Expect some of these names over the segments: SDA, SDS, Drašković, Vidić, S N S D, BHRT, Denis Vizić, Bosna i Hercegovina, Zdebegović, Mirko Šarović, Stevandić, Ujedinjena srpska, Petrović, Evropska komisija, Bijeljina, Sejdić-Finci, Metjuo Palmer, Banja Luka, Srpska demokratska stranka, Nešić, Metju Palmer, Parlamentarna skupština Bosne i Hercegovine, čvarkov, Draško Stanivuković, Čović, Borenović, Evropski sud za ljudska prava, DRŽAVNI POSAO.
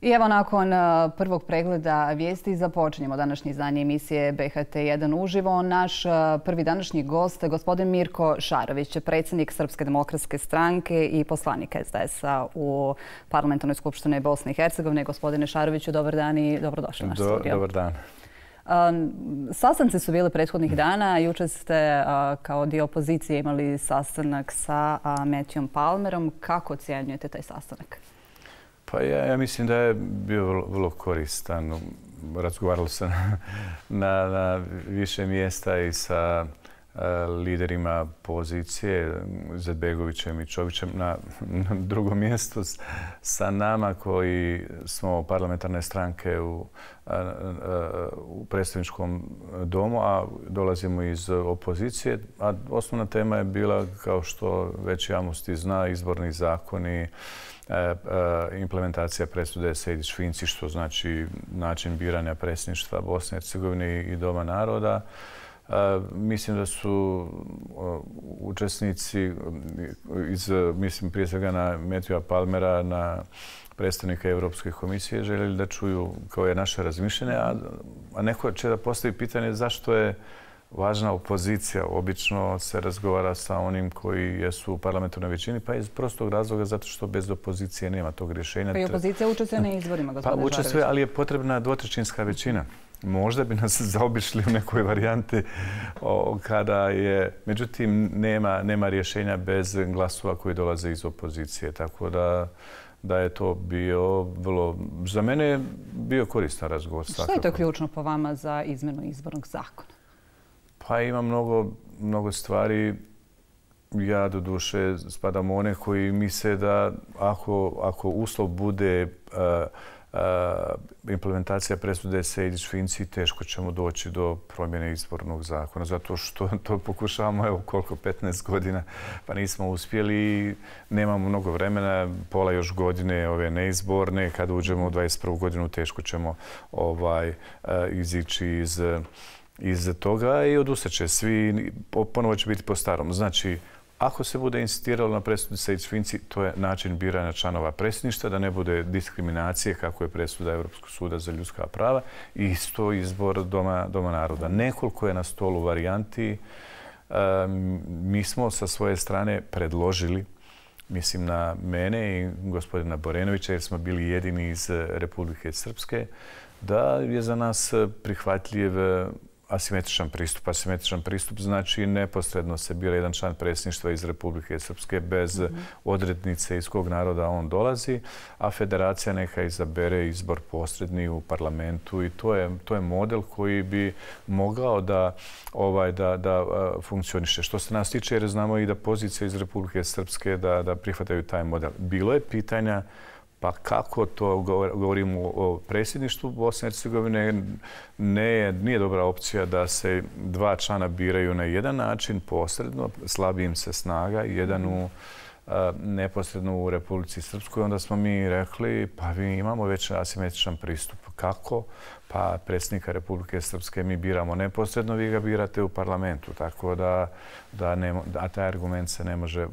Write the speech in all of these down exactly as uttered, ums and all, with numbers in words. I evo, nakon prvog pregleda vijesti započinjemo današnje izdanje emisije B H T jedan uživo. Naš prvi današnji gost je gospodin Mirko Šarović, predsjednik Srpske demokratske stranke i poslanik S D S-a u Parlamentarnoj skupštini Bosne i Hercegovine. Gospodine Šaroviću, dobar dan i dobrodošli u naš studio. Dobar dan. Sastanci su bili prethodnih dana. Jučer ste kao dio opozicije imali sastanak sa Metjuom Palmerom. Kako ocjenjujete taj sastanak? Pa ja mislim da je bio vrlo koristan. Razgovaralo se na više mjesta i sa liderima pozicije, Zdebegovićem i Čovićem na drugom mjestu, sa nama koji smo parlamentarne stranke u predstavničkom domu, a dolazimo iz opozicije. A osnovna tema je bila, kao što već javnosti zna, izborni zakoni, implementacija presude Sejdić-Finci, što znači način biranja predsjedništva Bosne i Hercegovine i Doma naroda. Mislim da su učesnici, mislim prije svega na Metjua Palmera, na predstavnika Evropske komisije, željeli da čuju kao je naše razmišljenje, a neko će da postavi pitanje zašto je važna opozicija. Obično se razgovara sa onim koji jesu u parlamentarnoj većini, pa iz prostog razloga zato što bez opozicije nema tog rješenja. Pa i opozicija učestvuje na izborima, gospodine Šarović. Pa učestvuje, ali je potrebna dvotrećinska većina. Možda bi nas zaobišli u nekoj varijanti kada je... Međutim, nema rješenja bez glasova koji dolaze iz opozicije, tako da... da je to bio vrlo... Za mene je bio koristan razgovor. Što je to ključno po vama za izmjenu izbornog zakona? Pa ima mnogo stvari. Ja do duše spadam u one koji misle da ako uslov bude implementacija presude Sejdić-Finci, teško ćemo doći do promjene izbornog zakona. Zato što to pokušavamo, evo koliko, petnaest godina, pa nismo uspjeli. Nemamo mnogo vremena, pola još godine ove neizborne. Kada uđemo u dvadeset prvu godinu, teško ćemo izići iz... iz toga i odustaće svi, ponovo će biti po starom. Znači, ako se bude insistiralo na presudi Sejdić-Finci, to je način biranja članova predsjedništva, da ne bude diskriminacije kako je presuda Evropskog suda za ljudska prava i isto izbor Doma naroda. Nekoliko je na stolu varijanti. Mi smo sa svoje strane predložili, mislim na mene i gospodina Borenovića, jer smo bili jedini iz Republike Srpske, da je za nas prihvatljiv asimetričan pristup. Asimetričan pristup znači neposredno se bira jedan član predsjedništva iz Republike Srpske bez odrednice iz kog naroda on dolazi, a federacija neka izabere izbor posredni u parlamentu i to je model koji bi mogao da funkcioniše. Što se nas tiče, jer znamo i da pozicija iz Republike Srpske da prihvataju taj model. Bilo je pitanja pa kako to, govorimo o predsjedništvu Bosne i Hercegovine, nije dobra opcija da se dva člana biraju na jedan način posredno, slabi im se snaga, jedan neposredno u Republici Srpskoj. Onda smo mi rekli pa mi imamo već asimetričan pristup. Kako? Pa predsjednika Republike Srpske mi biramo neposredno, vi ga birate u parlamentu. Tako da taj argument se ne može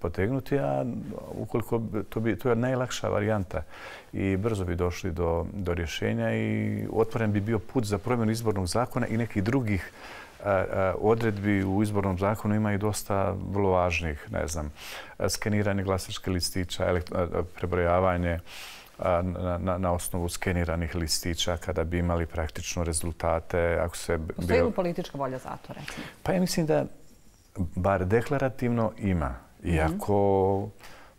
potegnuti, a to je najlakša varijanta i brzo bi došli do rješenja i otvoren bi bio put za promjenu izbornog zakona i nekih drugih odredbi u izbornom zakonu. Ima i dosta vrlo važnih, ne znam, skeniranje glasačke listića, prebrojavanje na osnovu skeniranih listića kada bi imali praktično rezultate. Postoji li politička volja za to, recimo? Pa ja mislim da bar deklarativno ima. Iako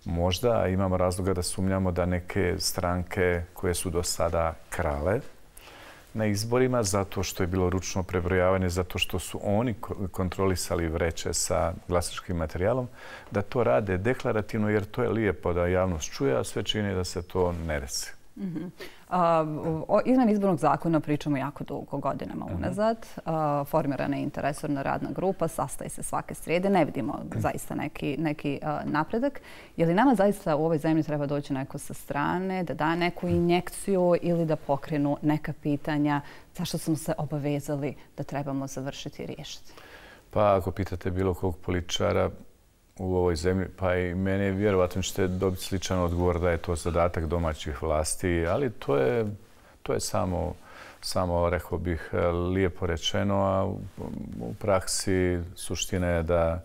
možda imamo razloga da sumnjamo da neke stranke koje su do sada krale na izborima zato što je bilo ručno prebrojavanje, zato što su oni kontrolisali vreće sa glasačkim materijalom, da to rade deklarativno jer to je lijepo da javnost čuje, a sve čini da se to ne desi. O izmjeni izbornog zakona pričamo jako dugo, godinama unazad. Formirana je interresorna radna grupa, sastaje se svake srijede. Ne vidimo zaista neki napredak. Je li nama zaista u ovoj zemlji treba doći neko sa strane, da da neku injekciju ili da pokrenu neka pitanja zašto smo se obavezali da trebamo završiti i riješiti? Pa ako pitate bilo kog političara, u ovoj zemlji, pa i mene vjerovatno ćete dobiti sličan odgovor da je to zadatak domaćih vlasti, ali to je, to je samo, samo, rekao bih, lijepo rečeno, a u praksi suština je da,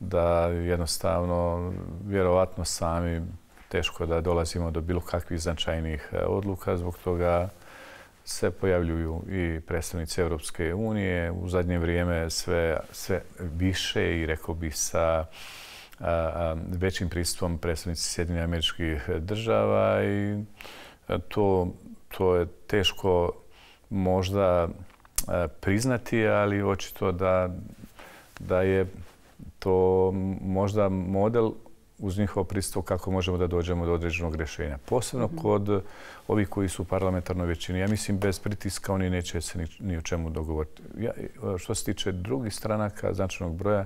da jednostavno vjerovatno sami teško da dolazimo do bilo kakvih značajnih odluka. Zbog toga se pojavljuju i predstavnici Evropske unije. U zadnje vrijeme sve, sve više i, rekao bih, sa a, a, većim pristupom predstavnici Sjedinjenih Američkih Država. I to, to je teško možda a, priznati, ali očito da, da je to možda model uz njihov pristup kako možemo da dođemo do određenog rješenja. Posebno kod ovih koji su u parlamentarnoj većini. Ja mislim, bez pritiska oni neće se ni, ni o čemu dogovoriti. Ja, što se tiče drugih stranaka, značajnog broja,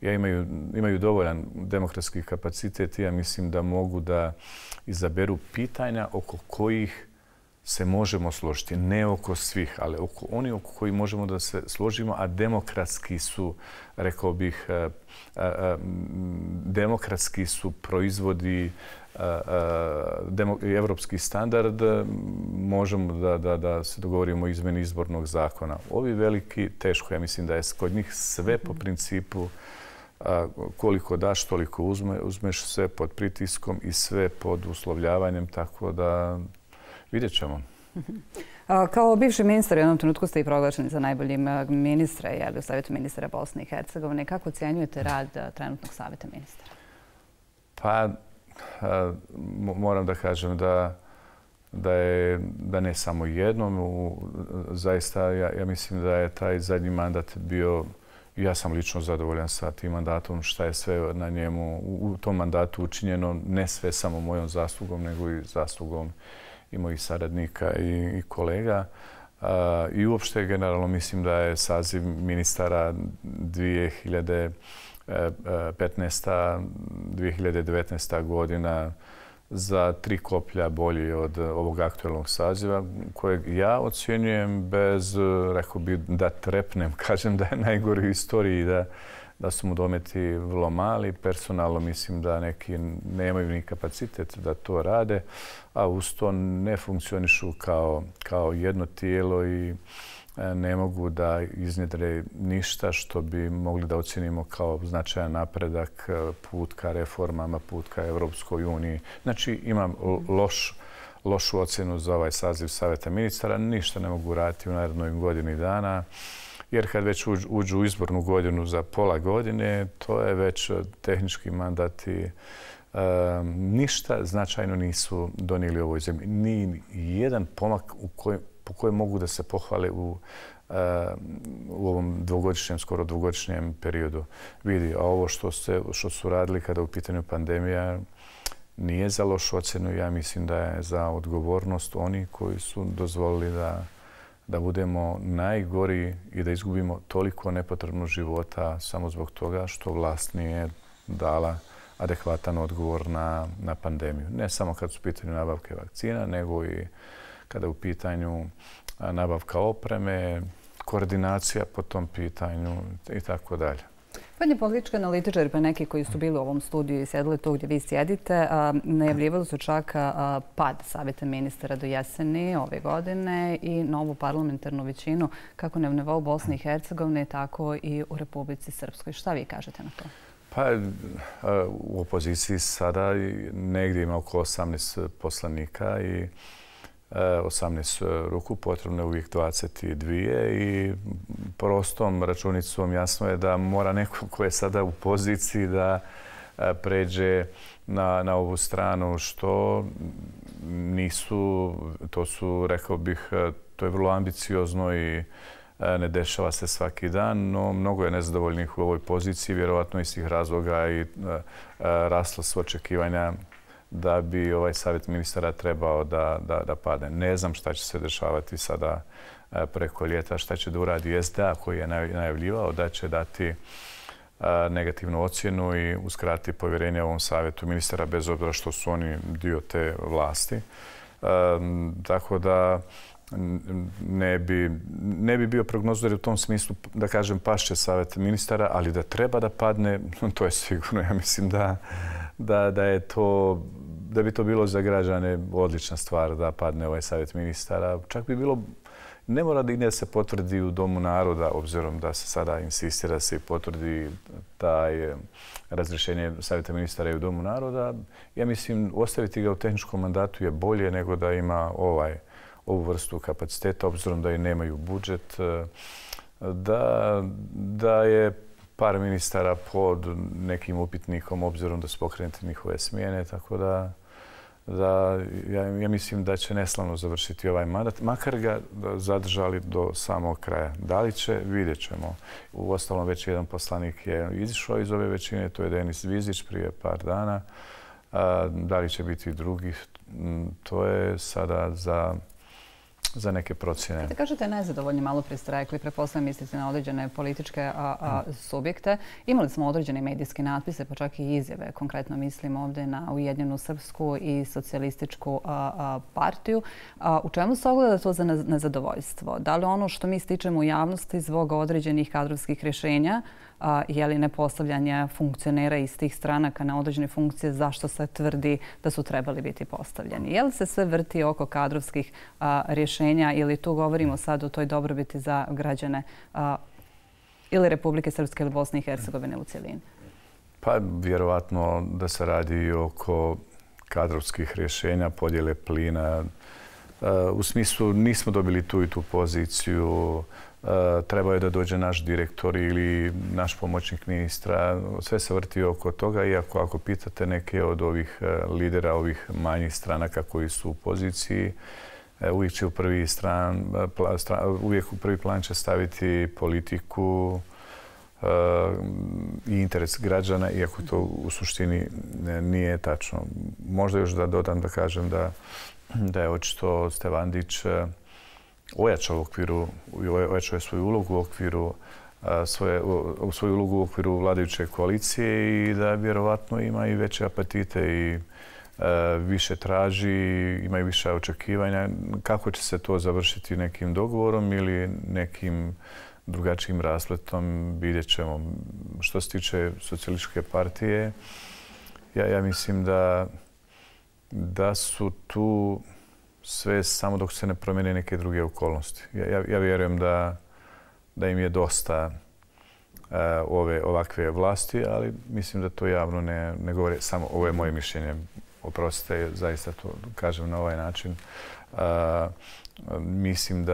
ja imaju, imaju dovoljan demokratski kapacitet i ja mislim da mogu da izaberu pitanja oko kojih se možemo složiti. Ne oko svih, ali oko oni oko koji možemo da se složimo, a demokratski su, rekao bih, a, a, demokratski su proizvodi a, a, demo, evropski standard. Možemo da, da, da se dogovorimo o izmeni izbornog zakona. Ovi veliki, teško, ja mislim da je kod njih sve po principu a, koliko daš, toliko uzme, uzmeš, sve pod pritiskom i sve pod uslovljavanjem, tako da vidjet ćemo. Kao bivši ministar, u jednom trenutku ste i proglašeni za najboljim ministra u Savjetu ministara Bosne i Hercegovine. Kako ocjenjujete rad trenutnog Savjeta ministara? Pa, a, moram da kažem da, da, je, da ne samo jednom. U, zaista, ja, ja mislim da je taj zadnji mandat bio... Ja sam lično zadovoljan sa tim mandatom, šta je sve na njemu u tom mandatu učinjeno. Ne sve samo mojom zaslugom, nego i zaslugom i mojih saradnika i, i kolega. A, I uopšte, generalno, mislim da je saziv ministara dvije hiljade petnaesta dvije hiljade devetnaesta godina za tri koplja bolji od ovog aktualnog saziva, kojeg ja ocjenjujem bez, rekao bih, da trepnem, kažem da je najgori u istoriji, da, da su mu dometi vrlo mali. Personalno mislim da neki nemaju ni kapacitet da to rade, a uz to ne funkcionišu kao, kao jedno tijelo i ne mogu da iznjedre ništa što bi mogli da ocijenimo kao značajan napredak, put ka reformama, put ka Evropskoj uniji. Znači, imam loš, lošu ocjenu za ovaj saziv Savjeta ministara. Ništa ne mogu raditi u narednoj godini dana, jer kad već uđu u izbornu godinu za pola godine, to je već tehnički mandat i e, ništa značajno nisu donijeli ovoj zemlji. Ni jedan pomak u kojem po kojem mogu da se pohvale u, uh, u ovom dvogodišnjem, skoro dvogodišnjem periodu. Vidi, a ovo što, se, što su radili kada u pitanju pandemija nije za lošu ocjenu. Ja mislim da je za odgovornost oni koji su dozvolili da, da budemo najgori i da izgubimo toliko nepotrebno života samo zbog toga što vlast nije dala adekvatan odgovor na, na pandemiju. Ne samo kad su u pitanju nabavke vakcina, nego i kada je u pitanju nabavka opreme, koordinacija po tom pitanju i tako dalje. Pojedini politički analitičari, pa neki koji su bili u ovom studiju i sjedili tu gdje vi sjedite, najavljivali su čak pad Savjeta ministara do jeseni ove godine i novu parlamentarnu većinu, kako na nivou Bosne i Hercegovine, tako i u Republici Srpskoj. Šta vi kažete na to? Pa, u opoziciji sada negdje ima oko osamnaest poslanika i osamnaest ruku, potrebno je uvijek dvadeset dva i prostom računicom jasno je da mora neko ko je sada u poziciji da pređe na, na ovu stranu, što nisu, to su, rekao bih, to je vrlo ambiciozno i ne dešava se svaki dan, no mnogo je nezadovoljnih u ovoj poziciji, vjerovatno iz tih razloga i rasla su očekivanja da bi ovaj Savjet ministara trebao da, da, da pade. Ne znam šta će se dešavati sada preko ljeta, šta će da uradi S D A koji je najavljivao da će dati negativnu ocjenu i uskrati povjerenje ovom Savjetu ministara, bez obzira što su oni dio te vlasti. Tako da ne bi bio prognozer u tom smislu, da kažem, pašće savjeta ministara, ali da treba da padne, to je sigurno. Ja mislim da bi to bilo za građane odlična stvar da padne ovaj savjet ministara. Čak bi bilo, ne mora da i ne se potvrdi u Domu naroda, obzirom da se sada insistira se i potvrdi taj razrješenje savjeta ministara i u Domu naroda. Ja mislim, ostaviti ga u tehničkom mandatu je bolje nego da ima ovaj ovu vrstu kapaciteta, obzirom da i nemaju budžet, da je par ministara pod nekim upitnikom, obzirom da su pokrenute njihove smjene, tako da ja mislim da će neslavno završiti ovaj mandat, makar ga zadržali do samog kraja. Da li će, vidjet ćemo. Uostalom, već jedan poslanik je izišao iz ove većine, to je Denis Vizić prije par dana. Da li će biti drugih, to je sada za... za neke procjene. Kada kažete nezadovoljni, malo prije ste rekli, pretpostavljam mislite na određene političke subjekte. Imali smo određene medijske natpise, pa čak i izjave. Konkretno mislim ovdje na Ujedinjenu srpsku i socijalističku partiju. U čemu se ogleda to za nezadovoljstvo? Da li ono što mi stičemo u javnosti zbog određenih kadrovskih rješenja, je li nepostavljanje funkcionera iz tih stranaka na određene funkcije, zašto se tvrdi da su trebali biti postavljeni? Je li se sve vrti oko kadrovskih rješenja ili tu govorimo sad o toj dobrobiti za građane ili Republike Srpske ili Bosne i Hercegovine u cijelini? Pa vjerovatno da se radi oko kadrovskih rješenja, podjele plina. U smislu nismo dobili tu i tu poziciju, trebao je da dođe naš direktor ili naš pomoćnik ministra. Sve se vrti oko toga, iako ako pitate neke od ovih lidera, ovih manjih stranaka koji su u poziciji, uvijek će u prvi plan, uvijek u prvi plan će staviti politiku i interes građana, iako to u suštini nije tačno. Možda još da dodam da kažem da je očito Stevandić ojačao svoju ulogu u okviru svoju ulogu u okviru vladajuće koalicije i da vjerovatno ima i veće apetite i više traži, ima i više očekivanja. Kako će se to završiti nekim dogovorom ili nekim drugačijim raspletom, vidjet ćemo. Što se tiče socijalističke partije, ja mislim da su tu sve samo dok se ne promijene neke druge okolnosti. Ja vjerujem da im je dosta ove ovakve vlasti, ali mislim da to javno ne govore. Samo ovo je moje mišljenje. Oprostite, zaista to kažem na ovaj način. Mislim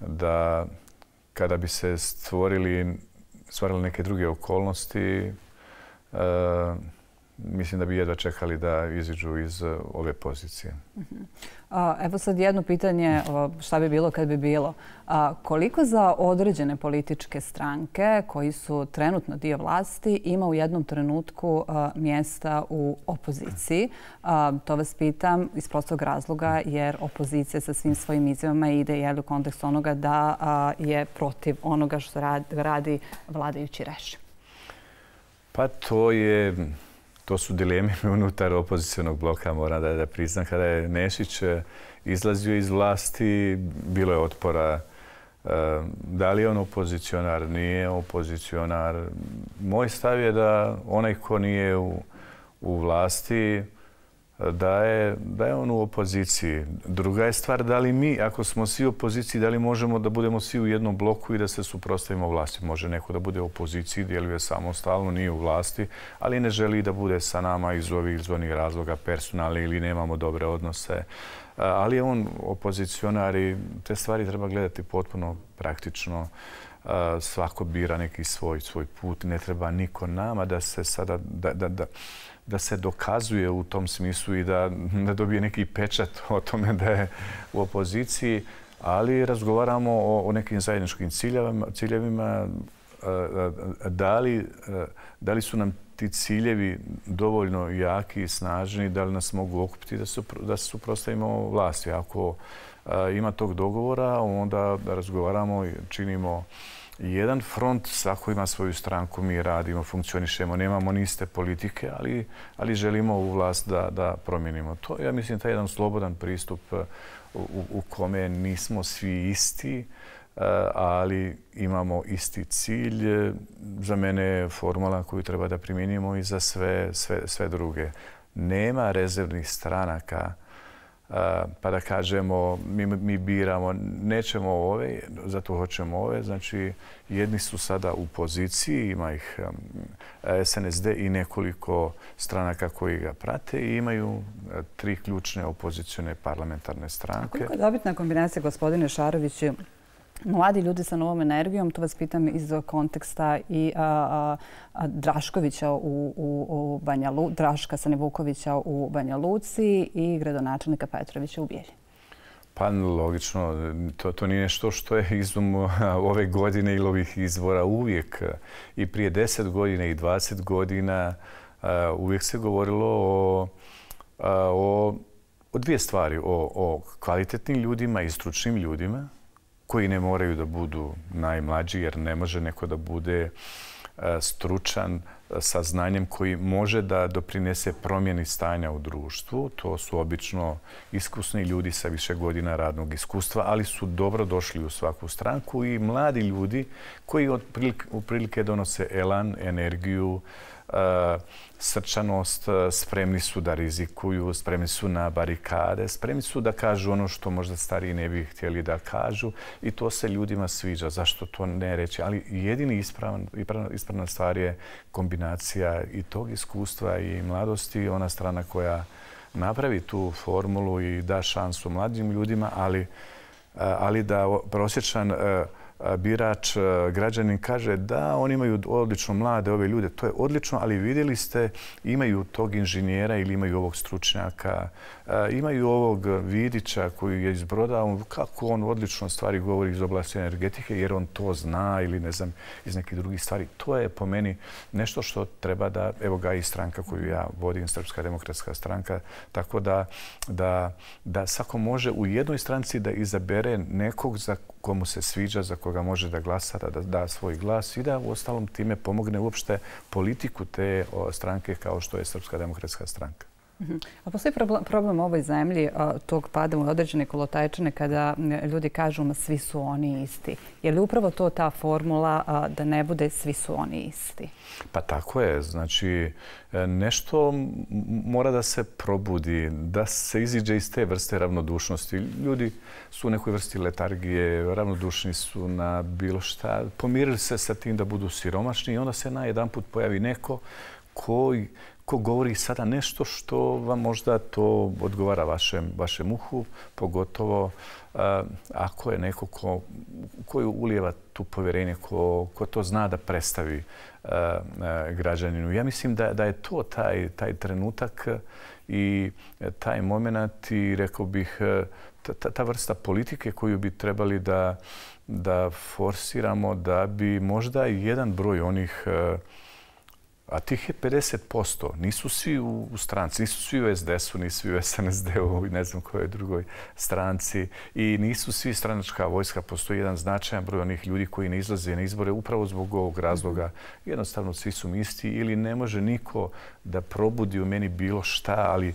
da kada bi se stvorili neke druge okolnosti, mislim da bi jedva čekali da iziđu iz ove pozicije. Evo sad jedno pitanje, šta bi bilo kad bi bilo. Koliko za određene političke stranke koji su trenutno dio vlasti ima u jednom trenutku mjesta u opoziciji? To vas pitam iz prostog razloga jer opozicija sa svim svojim izjavama ide u kontekst onoga da je protiv onoga što radi vladajući režim. Pa to je... To su dileme unutar opozicionog bloka, moram da priznam. Kada je Nešić izlazio iz vlasti, bilo je otpora. Da li je on opozicionar, nije opozicionar. Moj stav je da onaj ko nije u vlasti, da je on u opoziciji. Druga je stvar da li mi, ako smo svi u opoziciji, da li možemo da budemo svi u jednom bloku i da se suprotstavimo vlasti. Može neko da bude u opoziciji, djeluje samostalno, nije u vlasti, ali ne želi da bude sa nama iz ovih iz onih razloga personalnih ili nemamo dobre odnose. Ali je on opozicionar i te stvari treba gledati potpuno praktično. Svako bira neki svoj put. Ne treba niko nama da se sada... da se dokazuje u tom smislu i da dobije neki pečat o tome da je u opoziciji, ali razgovaramo o nekim zajedničkim ciljevima. Da li su nam ti ciljevi dovoljno jaki i snažni, da li nas mogu okupiti da se suprotstavimo vlasti. Ako ima tog dogovora, onda razgovaramo i činimo jedan front, svako ima svoju stranku, mi radimo, funkcionišemo, nemamo ni iste politike, ali, ali želimo ovu vlast da, da promijenimo. To, ja mislim, taj jedan slobodan pristup u, u kome nismo svi isti, ali imamo isti cilj, za mene je formula koju treba da primjenimo i za sve, sve, sve druge. Nema rezervnih stranaka, pa da kažemo mi, mi biramo, nećemo ove, zato hoćemo ove. Znači, jedni su sada u poziciji, ima ih S N S D i nekoliko stranaka koji ga prate i imaju tri ključne opozicione parlamentarne stranke. A koliko je dobitna kombinacija, gospodine Šaroviću, mladi ljudi sa novom energijom, to vas pitam iz konteksta i a, a, Draškovića u, u, u Banja Lu, Draška Stanivukovića u Banja Luci i gradonačelnika Petrovića u Bijelji. Pa, logično, to, to nije nešto što je izum ove godine ili ovih izvora uvijek. I prije deset godina i dvadeset godina a, uvijek se govorilo o... A, o, o dvije stvari, o, o kvalitetnim ljudima i stručnim ljudima, koji ne moraju da budu najmlađi, jer ne može neko da bude stručan sa znanjem koji može da doprinese promjeni stanja u društvu. To su obično iskusni ljudi sa više godina radnog iskustva, ali su dobro došli u svaku stranku i mladi ljudi koji otprilike donose elan, energiju, srčanost, spremni su da rizikuju, spremni su na barikade, spremni su da kažu ono što možda stariji ne bi htjeli da kažu i to se ljudima sviđa. Zašto to ne reći? Ali jedini ispravan, ispravna stvar je kombinacija i tog iskustva i mladosti, ona strana koja napravi tu formulu i da šansu mladim ljudima, ali, ali da prosječan birač, građanin kaže da oni imaju odlično mlade ove ljude, to je odlično, ali vidjeli ste imaju tog inženjera ili imaju ovog stručnjaka, imaju ovog Vidića koji je iz Broda, on, kako on odlično stvari govori iz oblasti energetike jer on to zna ili ne znam iz nekih drugih stvari. To je po meni nešto što treba da, evo ga i stranka koju ja vodim, Srpska demokratska stranka, tako da, da, da svako može u jednoj stranci da izabere nekog za komu se sviđa, za koga može da glasa, da da svoj glas i da u ostalom time pomogne uopšte politiku te stranke kao što je Srpska demokratska stranka. A postoji problem u ovoj zemlji tog pada u određene kolotajčine kada ljudi kažu ma svi su oni isti. Je li upravo to ta formula da ne bude svi su oni isti? Pa tako je. Znači, nešto mora da se probudi, da se iziđe iz te vrste ravnodušnosti. Ljudi su u nekoj vrsti letargije, ravnodušni su na bilo šta. Pomirili se sa tim da budu siromašni i onda se na jedan put pojavi neko koji ko govori sada nešto što vam možda to odgovara vašem, vašem uhu, pogotovo uh, ako je neko ko, koju ulijeva tu povjerenje, ko, ko to zna da predstavi uh, uh, građaninu. Ja mislim da, da je to taj, taj trenutak i taj moment i rekao bih ta, ta vrsta politike koju bi trebali da, da forsiramo da bi možda jedan broj onih uh, a tih je pedeset posto. Nisu svi u stranci, nisu svi u S D S-u, nisu svi u S N S D-u i ne znam kojoj drugoj stranci. I nisu svi stranačka vojska. Postoji jedan značajan broj onih ljudi koji ne izlaze na izbore upravo zbog ovog razloga. Jednostavno, svi su isti ili ne može niko da probudi u meni bilo šta, ali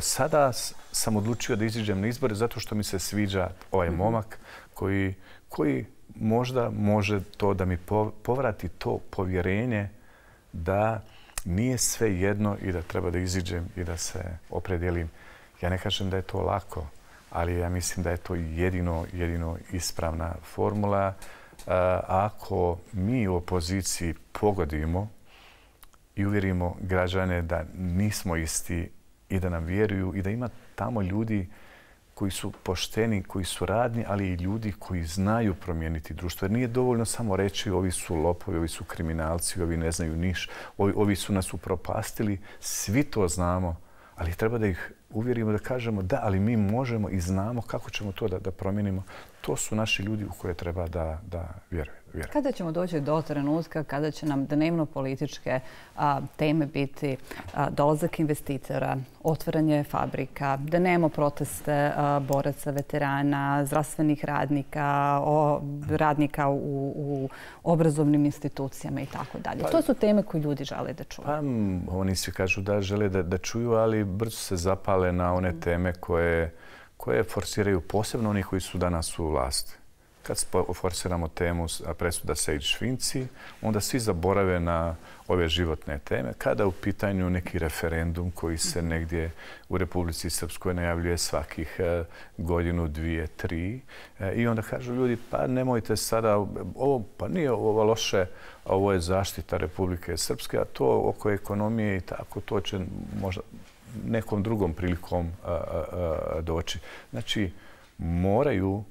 sada sam odlučio da iziđem na izbore zato što mi se sviđa ovaj momak koji, koji možda može to da mi povrati to povjerenje da nije sve jedno i da treba da iziđem i da se opredijelim. Ja ne kažem da je to lako, ali ja mislim da je to jedino, jedino ispravna formula. Ako mi u opoziciji pogodimo i uvjerimo građane da nismo isti i da nam vjeruju i da ima tamo ljudi koji su pošteni, koji su radni, ali i ljudi koji znaju promijeniti društvo. Jer nije dovoljno samo reći ovi su lopovi, ovi su kriminalci, ovi ne znaju niš, ovi, ovi su nas upropastili. Svi to znamo, ali treba da ih uvjerimo, da kažemo da, ali mi možemo i znamo kako ćemo to da, da promijenimo. To su naši ljudi u koje treba da, da vjerujemo. Vjera. Kada ćemo doći do trenutka kada će nam dnevno političke a, teme biti a, dolazak investitora, otvaranje fabrika, da nemamo proteste a, boraca, veterana, zdravstvenih radnika, o, radnika u, u obrazovnim institucijama i tako dalje. To su teme koje ljudi žele da čuju. Pa, oni svi kažu da žele da, da čuju, ali brzo se zapale na one mm. teme koje, koje forsiraju posebno oni koji su danas u vlasti. Kad forsiramo temu presuda Sejdić-Finci, onda svi zaborave na ove životne teme. Kada u pitanju neki referendum koji se negdje u Republici Srpskoj najavljuje svakih godinu, dvije, tri. I onda kažu ljudi, pa nemojte sada, ovo, pa nije ovo loše, ovo je zaštita Republike Srpske, a to oko ekonomije i tako, to će možda nekom drugom prilikom a, a, a, doći. Znači, moraju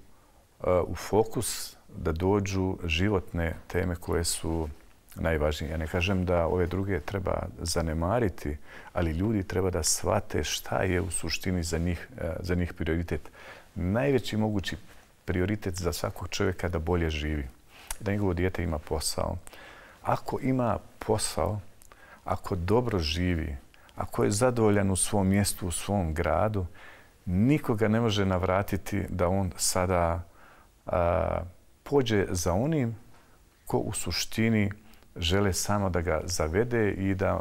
u fokus da dođu životne teme koje su najvažnije. Ja ne kažem da ove druge treba zanemariti, ali ljudi treba da shvate šta je u suštini za njih, za njih prioritet. Najveći mogući prioritet za svakog čovjeka je da bolje živi, da njegovo dijete ima posao. Ako ima posao, ako dobro živi, ako je zadovoljan u svom mjestu, u svom gradu, nikoga ne može navratiti da on sada A, pođe za onim ko u suštini žele samo da ga zavede i da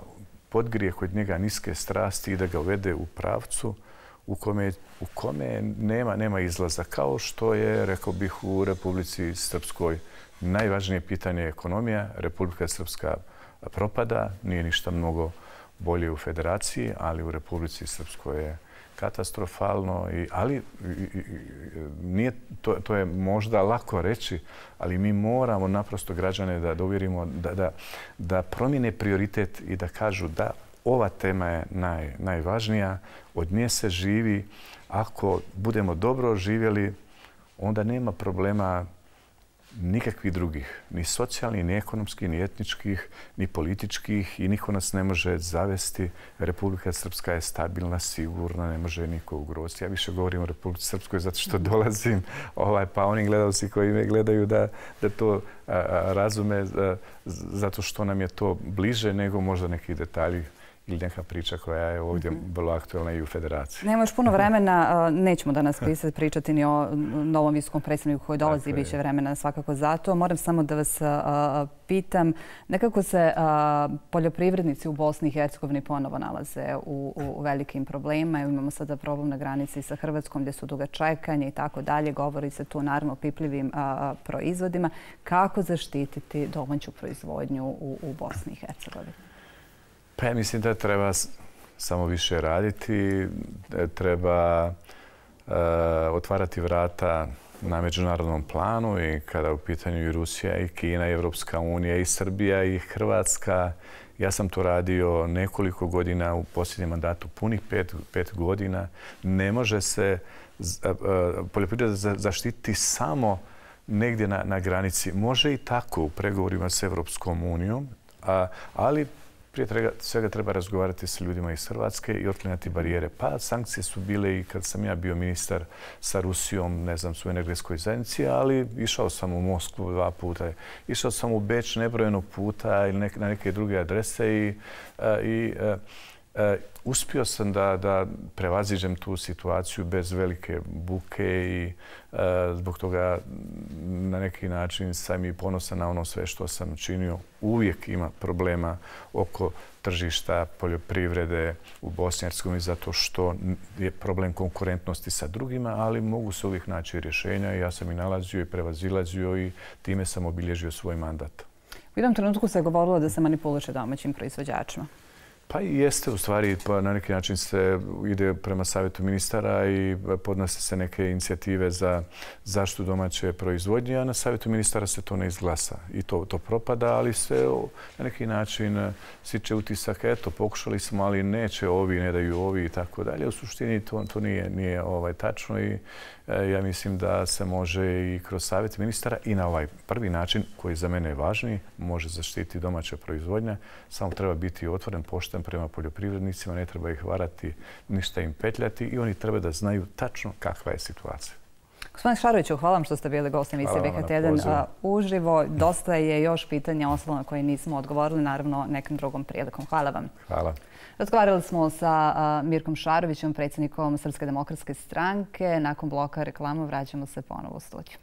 podgrije kod njega niske strasti i da ga uvede u pravcu u kome, u kome nema, nema izlaza. Kao što je, rekao bih, u Republici Srpskoj najvažnije pitanje je ekonomija. Republika Srpska propada, nije ništa mnogo bolje u federaciji, ali u Republici Srpskoj je katastrofalno, ali nije, to, to je možda lako reći, ali mi moramo naprosto građane da uvjerimo da, da, da promijene prioritet i da kažu da ova tema je naj, najvažnija, od nje se živi. Ako budemo dobro živjeli, onda nema problema nikakvih drugih, ni socijalnih, ni ekonomskih, ni etničkih, ni političkih i niko nas ne može zavesti. Republika Srpska je stabilna, sigurna, ne može niko ugroziti. Ja više govorim o Republici Srpskoj zato što dolazim, ovaj, pa oni gledalci koji me gledaju da, da to a, a, razume a, zato što nam je to bliže nego možda neki detalji ili neka priča koja je ovdje vrlo aktualna i u federaciji. Nemaš puno vremena, nećemo danas pričati ni o novom visokom predstavniku koji dolazi, biće vremena svakako za to. Moram samo da vas pitam, nekako se poljoprivrednici u Bosni i Hercegovini ponovo nalaze u, u velikim problemima. Imamo sada problem na granici sa Hrvatskom gdje su duga čekanja i tako dalje. Govori se tu naravno o pipljivim proizvodima. Kako zaštititi domaću proizvodnju u, u Bosni i Hercegovini? Pa ja mislim da treba samo više raditi, treba e, otvarati vrata na međunarodnom planu i kada u pitanju i Rusija, i Kina, i Evropska unija, i Srbija, i Hrvatska. Ja sam to radio nekoliko godina, u posljednjem mandatu punih pet, pet godina. Ne može se e, poljoprivreda zaštititi samo negdje na, na granici. Može i tako u pregovorima s Evropskom unijom, a, ali prije svega treba razgovarati s ljudima iz Hrvatske i otklanjati barijere. Pa sankcije su bile i kad sam ja bio ministar sa Rusijom, ne znam, su u energetskoj zajednici, ali išao sam u Moskvu dva puta. Išao sam u Beč nebrojeno puta ili na neke druge adrese i, i Uh, uspio sam da, da prevaziđem tu situaciju bez velike buke i uh, zbog toga na neki način sam i ponosan na ono sve što sam činio. Uvijek ima problema oko tržišta poljoprivrede u Bosni i Hercegovini zato što je problem konkurentnosti sa drugima, ali mogu se uvijek naći rješenja. Ja sam i nalazio i prevazilazio i time sam obilježio svoj mandat. U jednom trenutku se govorilo da se manipuliše domaćim proizvođačima. Pa i jeste, u stvari, pa na neki način se ide prema Savjetu ministara i podnose se neke inicijative za zaštitu domaće proizvodnje, a na Savjetu ministara se to ne izglasa i to, to propada, ali se na neki način siče utisak, eto, pokušali smo, ali neće ovi, ne daju ovi i tako dalje. U suštini to, to nije, nije ovaj, tačno i e, ja mislim da se može i kroz Savjet ministara i na ovaj prvi način, koji za mene je važniji, može zaštiti domaća proizvodnja, samo treba biti otvoren, pošten prema poljoprivrednicima, ne treba ih varati, ništa im petljati i oni treba da znaju tačno kakva je situacija. Gospodin Šaroviću, hvala vam što ste bili gosti emisije B H R T jedan uživo. Dosta je još pitanja osnovno koje nismo odgovorili, naravno nekim drugom prilikom. Hvala vam. Hvala. Razgovarali smo sa Mirkom Šarovićem, predsjednikom Srpske demokratske stranke. Nakon bloka reklama vraćamo se ponovo u studiju.